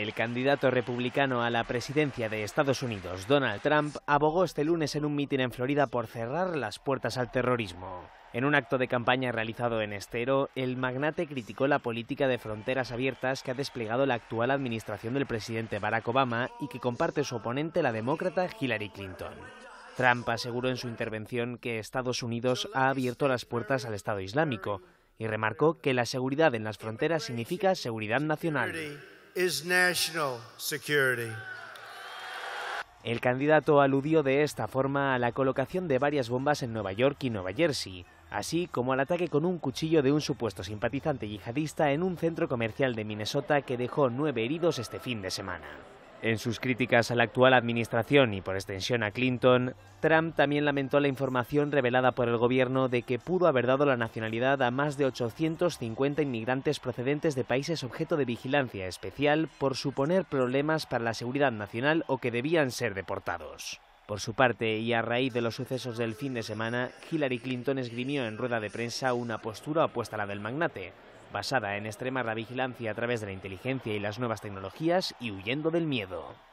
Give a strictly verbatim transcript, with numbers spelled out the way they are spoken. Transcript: El candidato republicano a la presidencia de Estados Unidos, Donald Trump, abogó este lunes en un mitin en Florida por cerrar las puertas al terrorismo. En un acto de campaña realizado en Estero, el magnate criticó la política de fronteras abiertas que ha desplegado la actual administración del presidente Barack Obama y que comparte su oponente, la demócrata Hillary Clinton. Trump aseguró en su intervención que Estados Unidos ha abierto las puertas al Estado Islámico y remarcó que la seguridad en las fronteras significa seguridad nacional. El candidato aludió de esta forma a la colocación de varias bombas en Nueva York y Nueva Jersey, así como al ataque con un cuchillo de un supuesto simpatizante yihadista en un centro comercial de Minnesota que dejó nueve heridos este fin de semana. En sus críticas a la actual administración y por extensión a Clinton, Trump también lamentó la información revelada por el gobierno de que pudo haber dado la nacionalidad a más de ochocientos cincuenta inmigrantes procedentes de países objeto de vigilancia especial por suponer problemas para la seguridad nacional o que debían ser deportados. Por su parte, y a raíz de los sucesos del fin de semana, Hillary Clinton esgrimió en rueda de prensa una postura opuesta a la del magnate, basada en extremar la vigilancia a través de la inteligencia y las nuevas tecnologías y huyendo del miedo.